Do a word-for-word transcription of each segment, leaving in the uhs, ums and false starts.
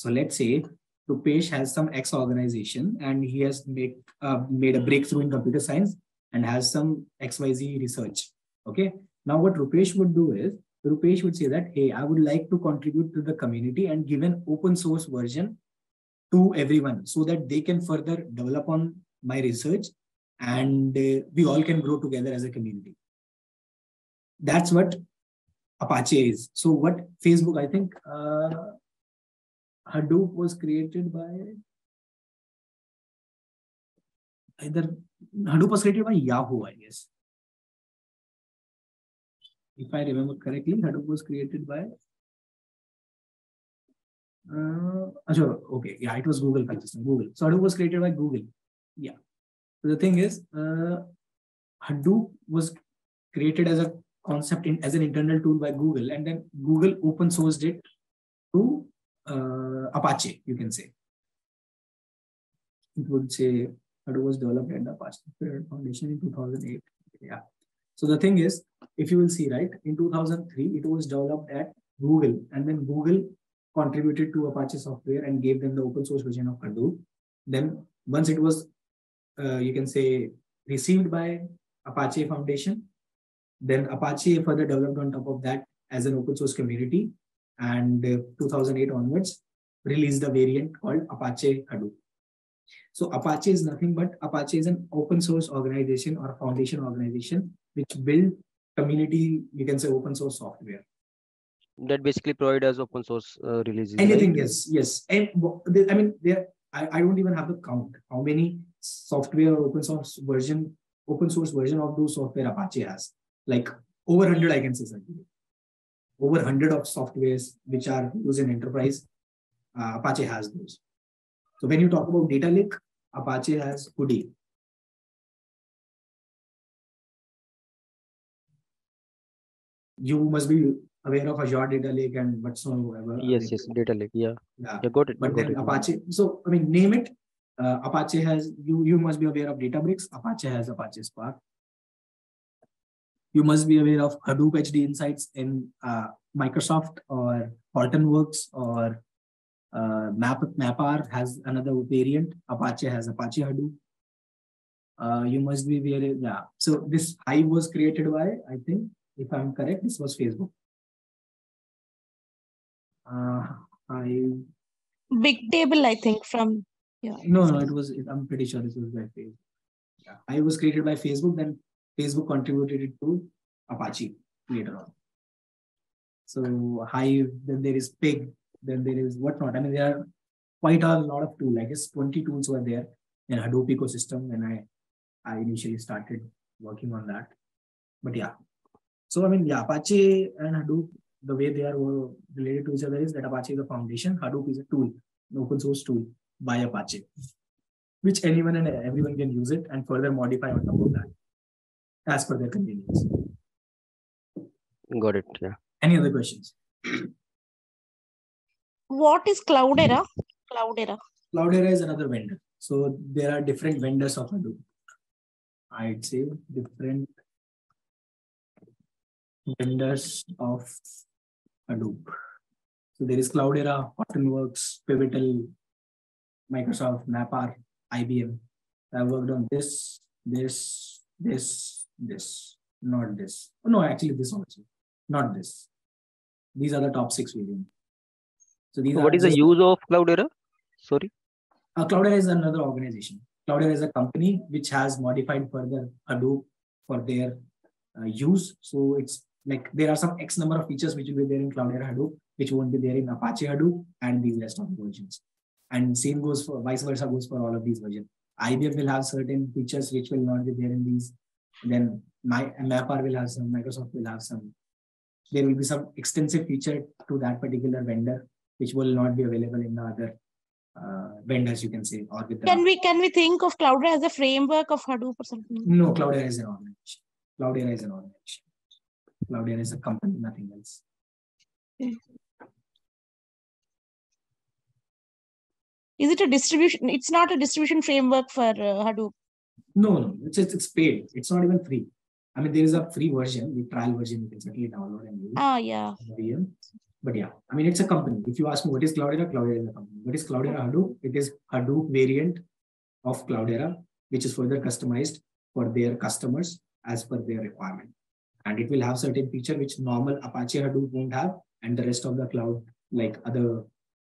So let's say Rupesh has some X organization and he has make, uh, made a breakthrough in computer science and has some X Y Z research. Okay. Now what Rupesh would do is, Rupesh would say that, hey, I would like to contribute to the community and give an open source version to everyone so that they can further develop on my research and uh, we all can grow together as a community. That's what Apache is. So what Facebook, I think uh, Hadoop was created by either, Hadoop was created by Yahoo, I guess. If I remember correctly, Hadoop was created by uh, Azure. Okay, yeah, it was Google consistent. Google. So Hadoop was created by Google. Yeah. So the thing is, uh, Hadoop was created as a concept in as an internal tool by Google, and then Google open sourced it to uh, Apache. You can say it would say Hadoop was developed at the Apache Foundation in two thousand eight. Yeah. So the thing is, if you will see, right, in two thousand three, it was developed at Google, and then Google contributed to Apache software and gave them the open source version of Hadoop. Then once it was, uh, you can say, received by Apache Foundation, then Apache further developed on top of that as an open source community, and uh, two thousand eight onwards, released the variant called Apache Hadoop. So Apache is nothing but, Apache is an open source organization or foundation organization which build community, you can say, open source software. That basically provide as open source uh, releases. Anything, right? Yes, yes. And, I mean, there I, I don't even have the count how many software or open source version, open source version of those software Apache has. Like over one hundred, I can say something. Over one hundred of softwares which are used in enterprise, uh, Apache has those. So when you talk about data lake, Apache has Hudi. You must be aware of Azure Data Lake and whatsoever. Yes, yes, Data Lake. Yeah, yeah, yeah, got it. But got then it. Apache. So I mean, name it. Uh, Apache has you. You must be aware of Databricks. Apache has Apache Spark. You must be aware of Hadoop H D Insights in uh, Microsoft, or Hortonworks, or uh, Map MapR has another variant. Apache has Apache Hadoop. Uh, you must be aware. Yeah. So this Hive was created by, I think, if I'm correct, this was Facebook. Uh, I Big table, I think, from yeah. No, no, it was. It, I'm pretty sure this was by Facebook. Yeah. I was created by Facebook. Then Facebook contributed it to Apache later on. So Hive. Then there is Pig. Then there is whatnot. I mean, there are quite a lot of tools. I guess twenty tools were there in Hadoop ecosystem when I I initially started working on that. But yeah. So, I mean, yeah, Apache and Hadoop, the way they are related to each other is that Apache is a foundation, Hadoop is a tool, an open source tool by Apache, which anyone and everyone can use it and further modify on top of that as per their convenience. Got it. Yeah. Any other questions? What is Cloudera? Cloudera. Cloudera is another vendor. So, there are different vendors of Hadoop. I'd say different vendors of Hadoop. So there is Cloudera, Hortonworks, Pivotal, Microsoft, MapR, I B M. I worked on this, this, this, this, not this. Oh, no, actually this also, not this. These are the top six variants. So these. So what is the use of Cloudera? Sorry. Uh, Cloudera is another organization. Cloudera is a company which has modified further Hadoop for their uh, use. So it's like there are some X number of features which will be there in Cloudera Hadoop, which won't be there in Apache Hadoop and these rest of the versions. And same goes for, vice versa goes for all of these versions. I B M will have certain features which will not be there in these. Then my MapR will have some, Microsoft will have some. There will be some extensive feature to that particular vendor, which will not be available in the other uh, vendors, you can say. Or with can we can we think of Cloudera as a framework of Hadoop or something? No, Cloudera is an organization. Cloudera is an organization. Cloudera is a company, nothing else. Yeah. Is it a distribution? It's not a distribution framework for uh, Hadoop. No, no, it's, it's paid. It's not even free. I mean, there is a free version, the trial version, you can certainly download and use. Oh, yeah. But yeah, I mean, it's a company. If you ask me what is Cloudera, Cloudera is a company. What is Cloudera Hadoop? It is Hadoop variant of Cloudera, which is further customized for their customers as per their requirement. And it will have certain feature which normal Apache Hadoop won't have, and the rest of the cloud, like other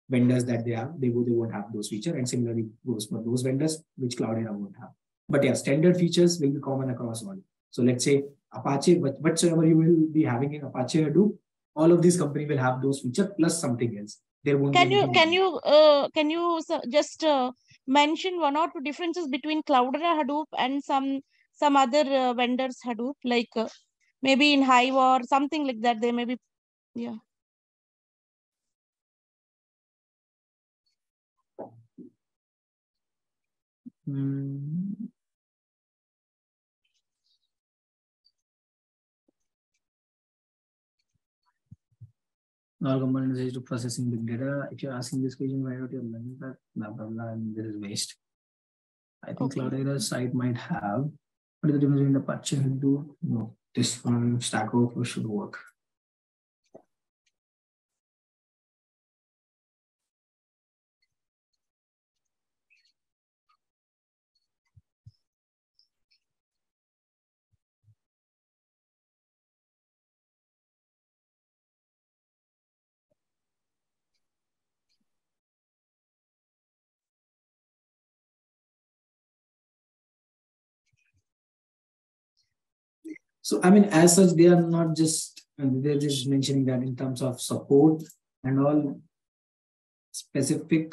vendors that they have, they, they won't have those features. And similarly goes for those vendors which Cloudera won't have. But yeah, standard features will be common across all. So let's say Apache, whatsoever you will be having in Apache Hadoop, all of these companies will have those features plus something else. There won't can, you, can you uh, can you just uh, mention one or two differences between Cloudera Hadoop and some some other uh, vendors Hadoop, like uh, maybe in Hive or something like that? They may be, yeah. Mm. All components is to processing big data. If you're asking this question, why don't you learn that blah blah blah and there is waste? I think okay. Cloudera's site might have, but the difference between the patch and do no. This one Stack Overflow should work. So, I mean, as such, they are not just, they're just mentioning that in terms of support and all specific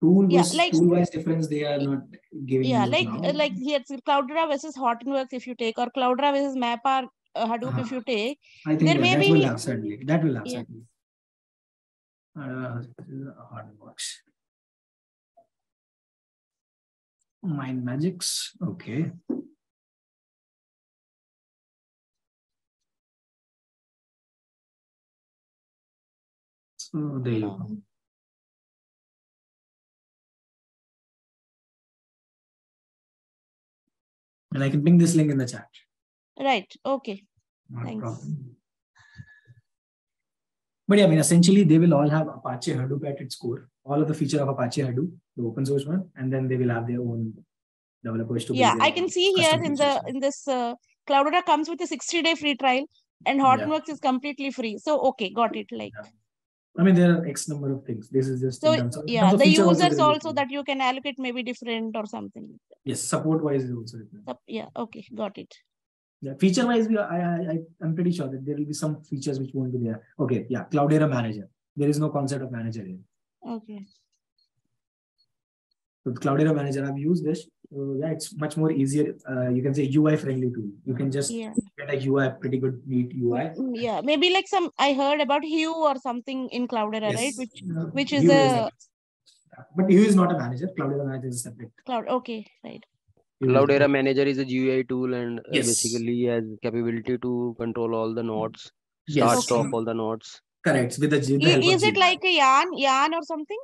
tool, yeah, like, tool-wise difference, they are not giving. Yeah, like now. like here, Cloudera versus Hortonworks, if you take, or Cloudera versus MapR, uh, Hadoop, uh-huh. if you take, I think there that, may that be... will have certainly, that will have yeah. certainly. Uh, Hortonworks. Mind Magics, okay. So there you go. And I can ping this link in the chat. Right. Okay. Not Thanks. Problem. But yeah, I mean, essentially, they will all have Apache Hadoop at its core. All of the feature of Apache Hadoop, the open source one, and then they will have their own developers to. Yeah, I can see here in features. the in this uh, Cloudera comes with a sixty day free trial, and Hortonworks yeah. is completely free. So okay, got it. Like. Yeah. I mean, there are X number of things. This is just so in terms of, yeah. The users also, also that you can allocate may be different or something. Yes, support wise is also different. So, yeah. Okay, got it. Yeah, feature wise, we are, I I I'm pretty sure that there will be some features which won't be there. Okay, yeah. Cloudera manager. There is no concept of manager here. Okay. So Cloudera manager, I've used this. Uh, yeah, it's much more easier. Uh, you can say U I friendly tool. You can just yeah. get a U I, pretty good neat U I. Yeah, maybe like some I heard about Hue or something in Cloudera, yes. right? Which uh, which is Hue a is but Hue is not a manager. Cloudera manager is separate. Cloud okay, right. Cloudera manager is a G U I tool and yes. basically has capability to control all the nodes, yes. start stop okay. all the nodes. Correct. With the, the is it G U I. Like a YARN, YARN or something?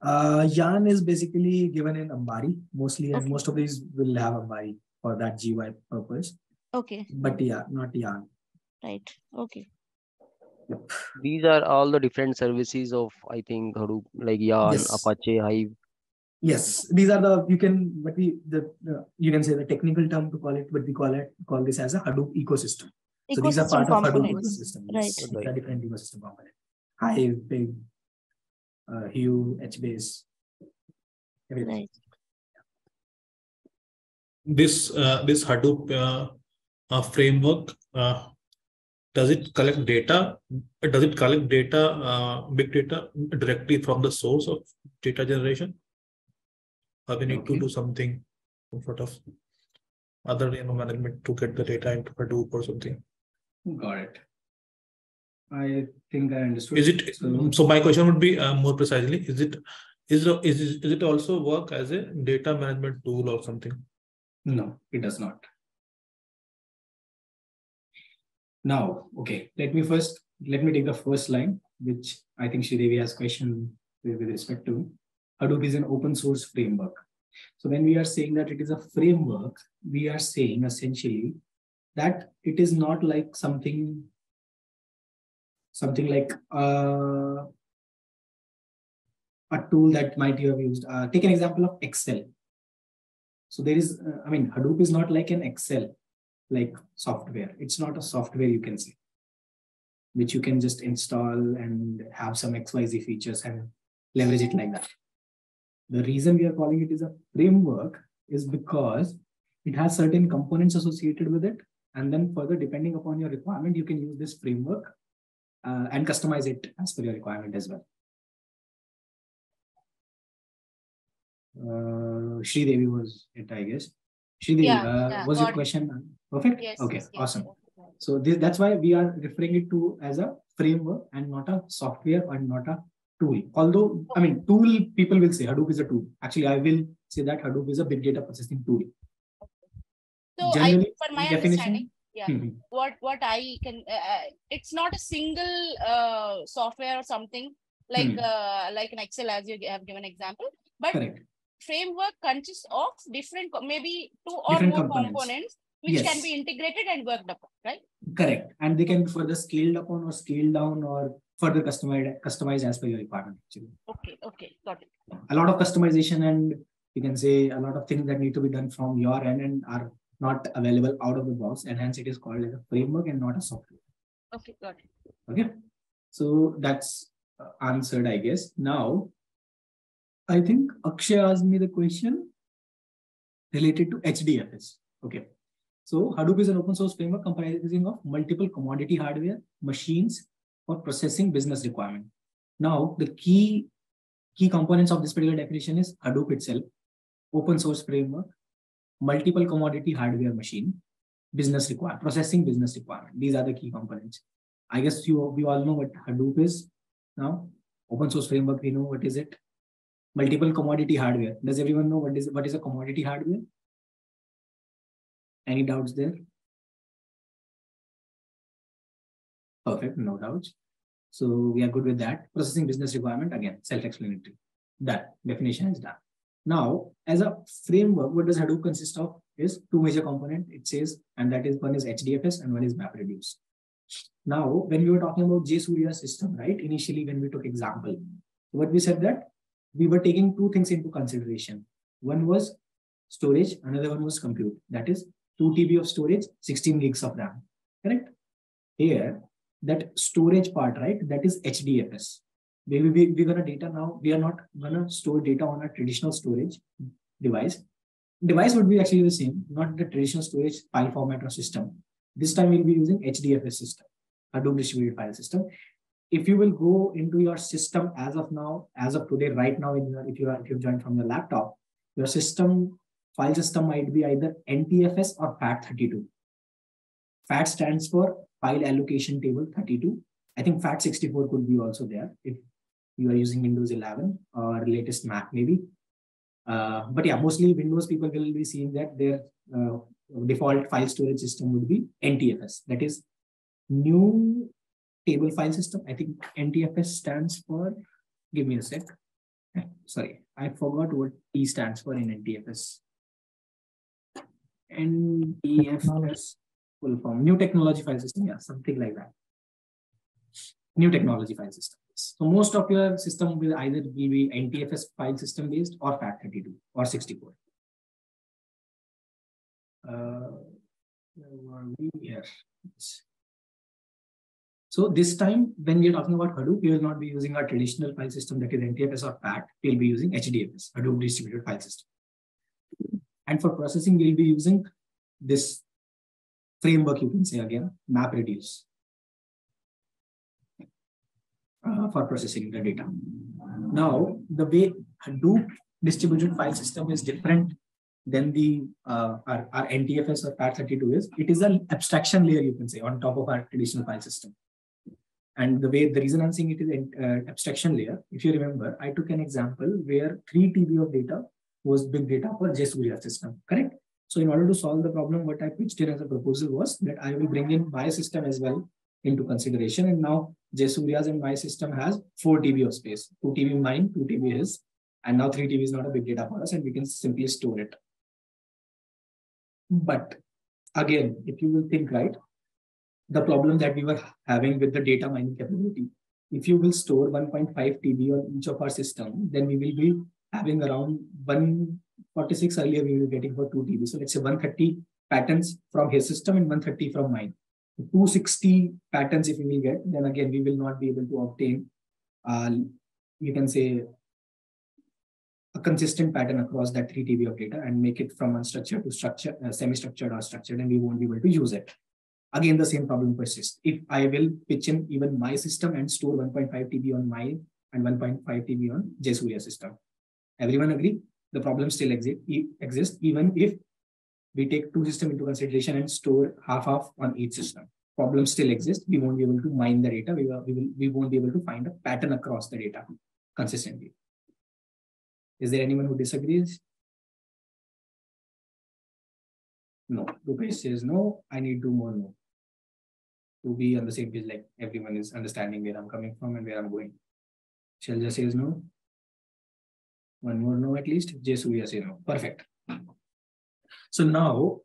Uh, YARN is basically given in Ambari mostly, and okay. most of these will have Ambari for that G U I purpose. Okay. But yeah, not YARN. Right. Okay. Yep. These are all the different services of, I think, Hadoop, like YARN, yes. Apache, Hive. Yes. These are the, you can, but we, the, uh, you can say the technical term to call it, but we call it, call this as a Hadoop ecosystem. ecosystem so these are part components. of Hadoop ecosystem. Right. So right. These are different ecosystem components. Hive, Pig. Uh, Hue, HBase, everything. Right. This uh, this Hadoop uh, uh, framework uh, does it collect data? Does it collect data, uh, big data, directly from the source of data generation? Or we need okay. to do something sort of other you know, management to get the data into Hadoop or something? Got it. I think I understood. Is it so, so my question would be uh, more precisely, is it is, is is it also work as a data management tool or something? No, it does not. Now, okay, let me first let me take the first line, which I think Sridevi has questioned with respect to. Hadoop is an open source framework. So when we are saying that it is a framework, we are saying essentially that it is not like something, something like uh, a tool that might you have used. Uh, take an example of Excel. So there is, uh, I mean, Hadoop is not like an Excel, like software. It's not a software, you can say, which you can just install and have some X Y Z features and leverage it like that. The reason we are calling it is a framework is because it has certain components associated with it. And then further, depending upon your requirement, you can use this framework uh, and customize it as per your requirement as well. Uh, Sridevi was it, I guess. Sridevi, yeah, uh, yeah, was your question perfect? Yes, okay, yes, awesome. Yes. So this, that's why we are referring it to as a framework and not a software and not a tool. Although, I mean, tool, people will say Hadoop is a tool. Actually, I will say that Hadoop is a big data processing tool. So I, for my understanding, yeah, mm-hmm. what, what I can, uh, it's not a single uh, software or something like, mm-hmm. uh, like an Excel, as you have given example, but correct. Framework consists of different, maybe two or different more components, components which yes. can be integrated and worked upon, right? Correct. And they can be further scaled upon or scaled down or further customized, customized as per your requirement. Actually. Okay. Okay. Got it. A lot of customization and you can say a lot of things that need to be done from your end and are not available out of the box, and hence it is called as a framework and not a software. Okay, got it. Okay, so that's answered, I guess. Now, I think Akshay asked me the question related to H D F S. Okay, so Hadoop is an open source framework comprising of multiple commodity hardware machines for processing business requirement. Now, the key key components of this particular definition is Hadoop itself, open source framework, multiple commodity hardware machine, business requirement, processing business requirement. These are the key components. I guess you we all know what Hadoop is now. Open source framework, we know what is it. Multiple commodity hardware. Does everyone know what is what is a commodity hardware? Any doubts there? Perfect, no doubts. So we are good with that. Processing business requirement, again, self-explanatory. That definition is done. Now, as a framework, what does Hadoop consist of is two major components, it says, and that is one is H D F S and one is MapReduce. Now, when we were talking about Jaisurya system, right? Initially, when we took example, what we said that we were taking two things into consideration. One was storage, another one was compute. That is two T B of storage, sixteen gigs of RAM, correct? Here, that storage part, right? That is H D F S. We, we, we're gonna data now, we are not gonna store data on a traditional storage device. Device would be actually the same, not the traditional storage file format or system. This time we'll be using H D F S system, Hadoop distributed file system. If you will go into your system as of now, as of today, right now, in your, if you are, if you've joined from your laptop, your system, file system might be either N T F S or F A T thirty-two. F A T stands for File Allocation Table thirty-two. I think F A T sixty-four could be also there if you are using Windows eleven or latest Mac maybe. Uh, but yeah, mostly Windows people will be seeing that their uh, default file storage system would be N T F S. That is new table file system. I think N T F S stands for, give me a sec. Sorry, I forgot what T stands for in N T F S. N T F S full form, new technology file system. Yeah, something like that. New technology file system. So most of your system will either be N T F S file system based or F A T thirty-two or sixty-four. Uh, here. So this time, when we are talking about Hadoop, we will not be using our traditional file system that is N T F S or F A T. We'll be using H D F S, Hadoop distributed file system. And for processing, we'll be using this framework. You can say again, MapReduce. Uh, for processing the data. Now, the way Hadoop distributed file system is different than the uh, our, our N T F S or F A T thirty-two is, it is an abstraction layer, you can say, on top of our traditional file system. And the way, the reason I'm saying it is an uh, abstraction layer, if you remember, I took an example where three T B of data was big data for Jaisurya system, correct? So in order to solve the problem, what I pitched here as a proposal was that I will bring in my system as well into consideration, and now Jaisurya's and my system has four T B of space, two T B mine, two T B his, and now three T B is not a big data for us and we can simply store it. But again, if you will think right, the problem that we were having with the data mining capability, if you will store one point five T B on each of our system, then we will be having around one forty-six earlier we were getting for two T B. So let's say one hundred thirty patterns from his system and one hundred thirty from mine. So two hundred sixty patterns if we will get, then again, we will not be able to obtain, uh, you can say, a consistent pattern across that three T B of data and make it from unstructured to structure, uh, semi-structured or structured, and we won't be able to use it. Again, the same problem persists. If I will pitch in even my system and store one point five T B on mine and one point five T B on Jaisurya system. Everyone agree? The problem still exi exists even if we take two systems into consideration and store half-half on each system. Problem still exists. We won't be able to mine the data. We, will, we, will, we won't be able to find a pattern across the data consistently. Is there anyone who disagrees? No. Rupesh says no. I need two more no. To be on the same page, like everyone is understanding where I'm coming from and where I'm going. Shelja says no. One more no at least. Jaisurya says no. Perfect. So now,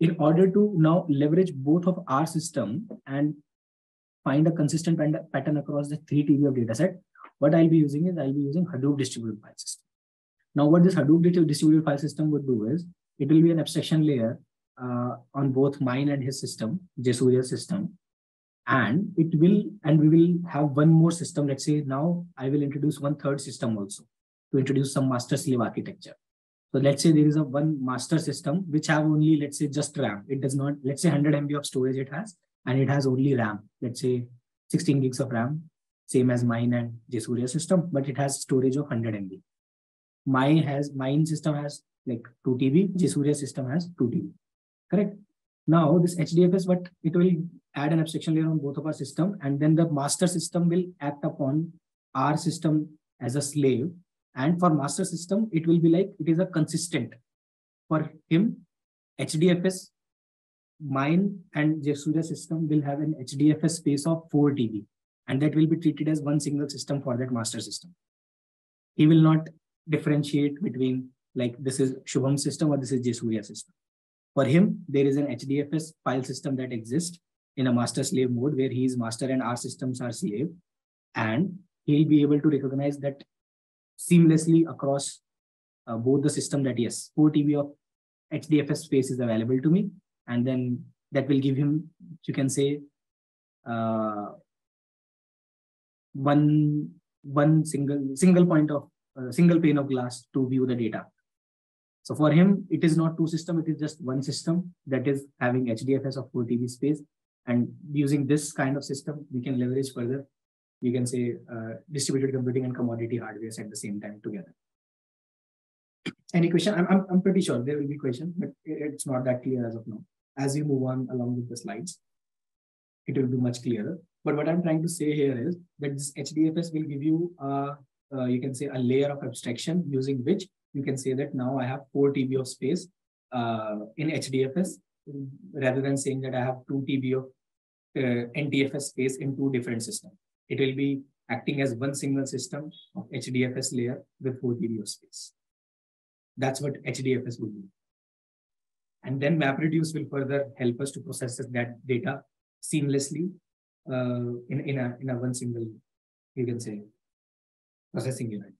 in order to now leverage both of our system and find a consistent pattern across the three T B of dataset, what I'll be using is I'll be using Hadoop distributed file system. Now, what this Hadoop distributed file system would do is it will be an abstraction layer uh, on both mine and his system, Jaisurya's system, and it will and we will have one more system. Let's say now I will introduce one third system also to introduce some master slave architecture. So let's say there is a one master system which have only, let's say, just RAM. It does not, let's say one hundred M B of storage it has, and it has only RAM, let's say sixteen gigs of RAM, same as mine and Jaisurya system, but it has storage of one hundred M B. Mine has, mine system has like two T B, Jaisurya system has two T B, correct? Now this H D F S, what it will add an abstraction layer on both of our system, and then the master system will act upon our system as a slave. And for master system, it will be like, it is a consistent for him, H D F S, mine and Jaisurya system will have an H D F S space of four T B. And that will be treated as one single system for that master system. He will not differentiate between like, this is Shubham's system or this is Jaisurya system. For him, there is an H D F S file system that exists in a master slave mode where he is master and our systems are slave. And he'll be able to recognize that seamlessly across uh, both the system that yes, four T B of H D F S space is available to me. And then that will give him, you can say, uh, one, one single, single point of, uh, single pane of glass to view the data. So for him, it is not two systems, it is just one system that is having H D F S of four T B space. And using this kind of system, we can leverage further, you can say, uh, distributed computing and commodity hardware at the same time together. Any question? I'm, I'm, I'm pretty sure there will be questions, but it's not that clear as of now. As we move on along with the slides, it will be much clearer. But what I'm trying to say here is that this H D F S will give you, uh, uh, you can say, a layer of abstraction using which you can say that now I have four T B of space uh, in H D F S, rather than saying that I have two T B of uh, N T F S space in two different systems. It will be acting as one single system of H D F S layer with four T B of space. That's what H D F S will do. And then MapReduce will further help us to process that data seamlessly uh, in, in, a, in a one single, you can say, processing unit.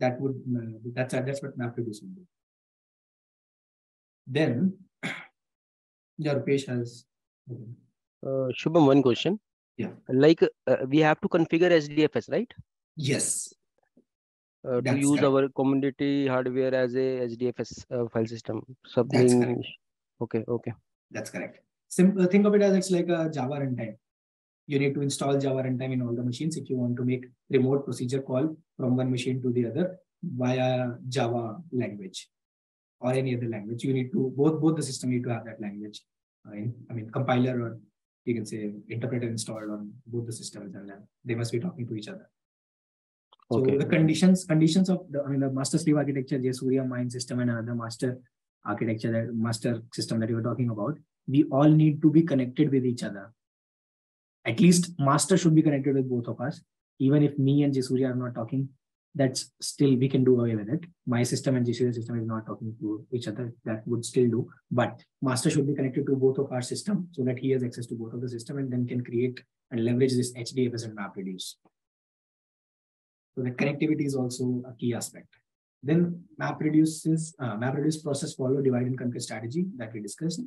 That would, uh, that's, that's what MapReduce will do. Then, yeah, Rupesh has... Okay. Uh, Shubham, one question. Yeah. Like uh, we have to configure H D F S, right? Yes. Uh, to use correct. Our commodity hardware as a H D F S uh, file system. Something. That's correct. Okay. Okay. That's correct. Simple. Think of it as it's like a Java runtime. You need to install Java runtime in all the machines if you want to make remote procedure call from one machine to the other via Java language or any other language. You need to both both the system need to have that language. I mean, I mean compiler or you can say interpreter installed on both the systems, and they must be talking to each other. Okay. So the conditions, conditions of the, I mean, the master slave architecture, Jaisurya mine system, and another master architecture, that master system that you were talking about, we all need to be connected with each other. At least master should be connected with both of us. Even if me and Jaisurya are not talking, that's still, we can do away with it. My system and Jaisurya system is not talking to each other. That would still do, but master should be connected to both of our system so that he has access to both of the system and then can create and leverage this H D F S and MapReduce. So the connectivity is also a key aspect. Then MapReduce uh, MapReduce process follow divide and conquer strategy that we discussed.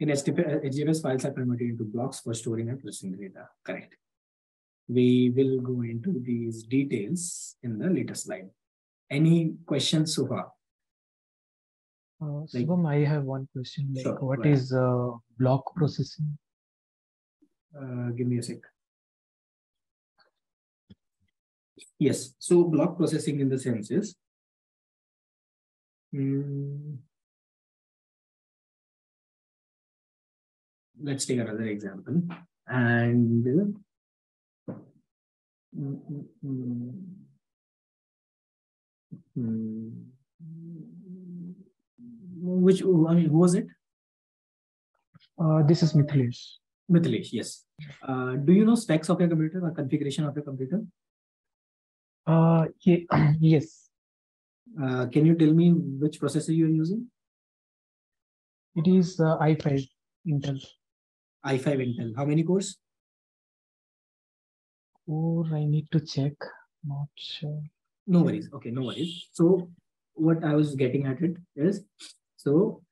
In H D F S, files are converted into blocks for storing and processing data. Correct. We will go into these details in the later slide. Any questions so far? Uh, like, Shubham, I have one question. Like, sure, what right. is uh, block processing? Uh, give me a sec. Yes. So block processing in the sense is, mm, let's take another example. And uh, mm, mm, mm, which, I mean, who was it? Uh, this is Mithilesh. Mithilesh, yes. Uh, do you know specs of your computer or configuration of your computer? Uh, yeah, yes. Uh, can you tell me which processor you are using? It is uh, i five Intel. i five Intel. How many cores? Core, I need to check. Not sure. No worries. Okay, no worries. So what I was getting at it is, so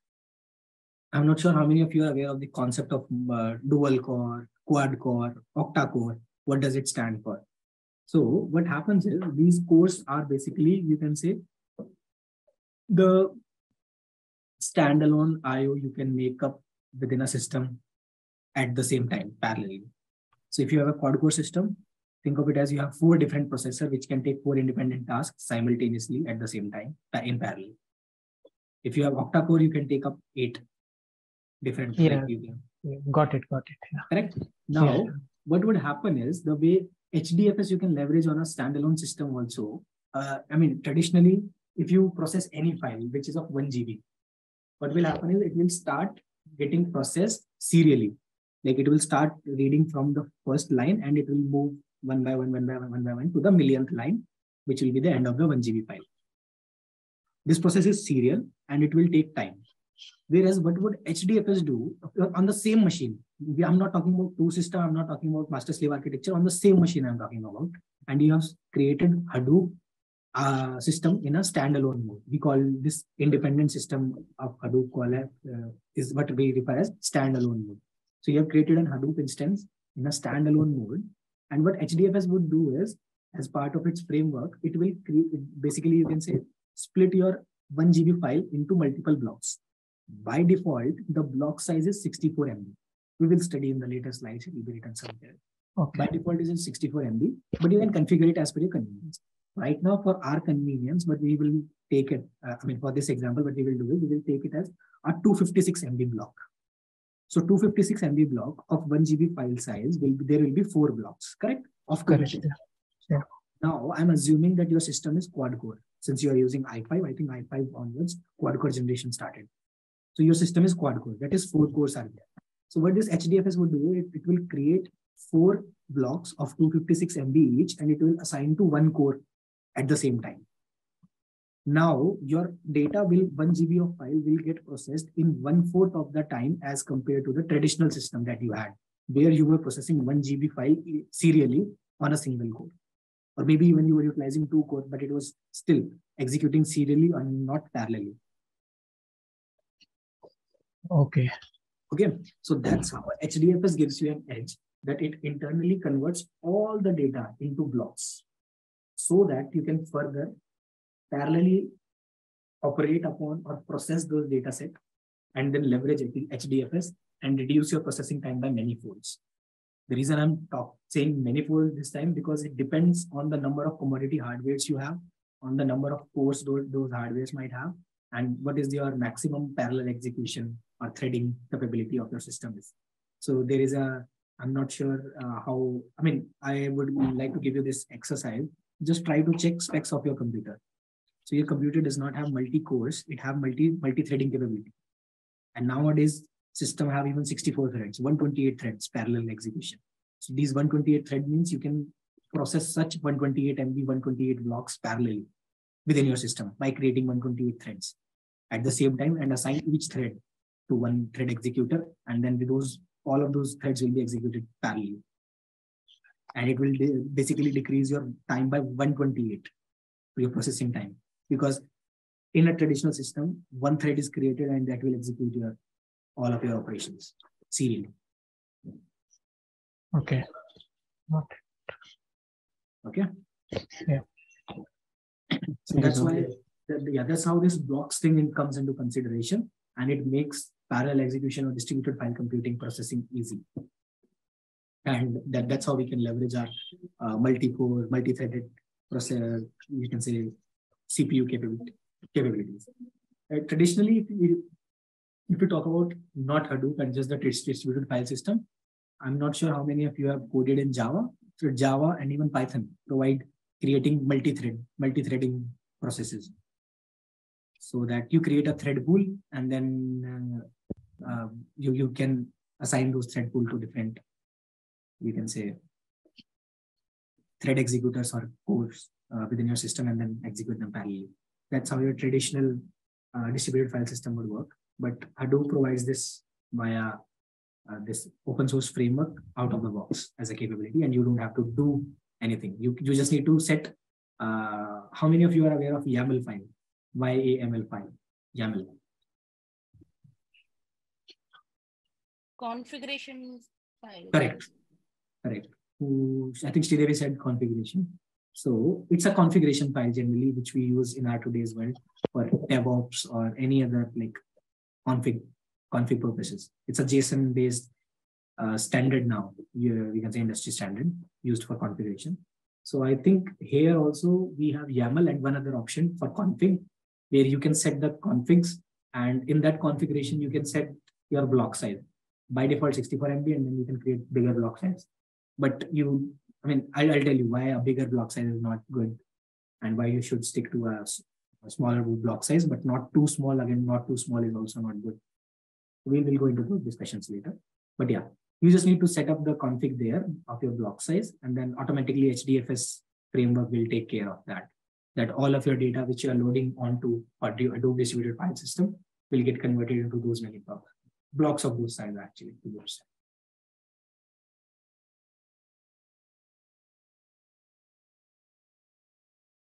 I'm not sure how many of you are aware of the concept of uh, dual core, quad core, octa core. What does it stand for? So what happens is these cores are basically, you can say, the standalone I O you can make up within a system at the same time, parallelly. So if you have a quad core system, think of it as you have four different processors which can take four independent tasks simultaneously at the same time in parallel. If you have octa core, you can take up eight different. Yeah. Yeah. Got it. Got it. Yeah. Correct. Now, yeah. What would happen is the way H D F S you can leverage on a standalone system also. Uh, I mean, traditionally, if you process any file, which is of one G B, what will happen is it will start getting processed serially. Like it will start reading from the first line and it will move one by one, one by one, one by one to the millionth line, which will be the end of the one G B file. This process is serial and it will take time. Whereas what would H D F S do on the same machine? I'm not talking about two systems. I'm not talking about master slave architecture. On the same machine I'm talking about. And you have created Hadoop uh, system in a standalone mode. We call this independent system of Hadoop call it, uh, is what we refer as standalone mode. So you have created an Hadoop instance in a standalone mode. And what H D F S would do is, as part of its framework, it will create, basically you can say, split your one G B file into multiple blocks. By default, the block size is sixty-four M B. We will study in the later slides. It will be written somewhere. Okay. By default, it is sixty-four M B, but you can configure it as per your convenience. Right now, for our convenience, but we will take it, uh, I mean, for this example, what we will do is we will take it as a two fifty-six M B block. So two fifty-six M B block of one G B file size, will be, there will be four blocks, correct? Of correct. Yeah. Now, I'm assuming that your system is quad core. Since you are using i five, I think i five onwards, quad core generation started. So your system is quad core, that is four cores are there. So what this H D F S would do, it, it will create four blocks of two fifty-six M B each, and it will assign to one core at the same time. Now your data will, one G B of file will get processed in one fourth of the time as compared to the traditional system that you had, where you were processing one G B file serially on a single core. Or maybe even you were utilizing two cores, but it was still executing serially and not parallelly. Okay. Okay. So that's how H D F S gives you an edge, that it internally converts all the data into blocks so that you can further parallelly operate upon or process those data set and then leverage H D F S and reduce your processing time by many folds. The reason I'm talk, saying many folds this time because it depends on the number of commodity hardwares you have, on the number of cores those, those hardwares might have, and what is your maximum parallel execution or threading capability of your system is. So there is a, I'm not sure uh, how, I mean, I would like to give you this exercise. Just try to check specs of your computer. So your computer does not have multi-cores, it have multi, multi-threading capability. And nowadays, system have even sixty-four threads, one hundred twenty-eight threads, parallel execution. So these one hundred twenty-eight thread means you can process such one twenty-eight M B, one twenty-eight blocks parallelly within your system by creating one twenty-eight threads at the same time and assign each thread to one thread executor. And then with those, all of those threads will be executed parallelly. And it will de basically decrease your time by one twenty-eight, your processing time. Because in a traditional system, one thread is created and that will execute your all of your operations serially. Okay. Okay. Okay. Yeah. So that's why, yeah, that's how this blocks thing comes into consideration, and it makes parallel execution or distributed file computing processing easy. And that, that's how we can leverage our uh, multi-core, multi-threaded process, you can say C P U capability, capabilities. Uh, traditionally, if you talk about not Hadoop and just the distributed file system, I'm not sure how many of you have coded in Java. So Java and even Python provide creating multi-thread, multi-threading processes. So that you create a thread pool and then uh, uh, you, you can assign those thread pool to different, you can say, thread executors or cores uh, within your system and then execute them parallelly. That's how your traditional uh, distributed file system would work. But Hadoop provides this via uh, this open source framework out of the box as a capability, and you don't have to do anything. You, you just need to set, uh, how many of you are aware of YAML file? Y A M L file, YAML. Configuration file. Correct, correct. I think Sridevi said configuration. So it's a configuration file generally, which we use in our today's world for DevOps or any other like config, config purposes. It's a JSON based uh, standard now. You, we can say industry standard used for configuration. So I think here also we have YAML and one other option for config, where you can set the configs, and in that configuration you can set your block size. By default sixty-four M B, and then you can create bigger block size. But you, I mean, I'll, I'll tell you why a bigger block size is not good and why you should stick to a, a smaller block size, but not too small. Again, not too small is also not good. We will go into those discussions later. But yeah, you just need to set up the config there of your block size, and then automatically H D F S framework will take care of that. That all of your data which you are loading onto Hadoop distributed file system will get converted into those many blocks of those size actually. To your side.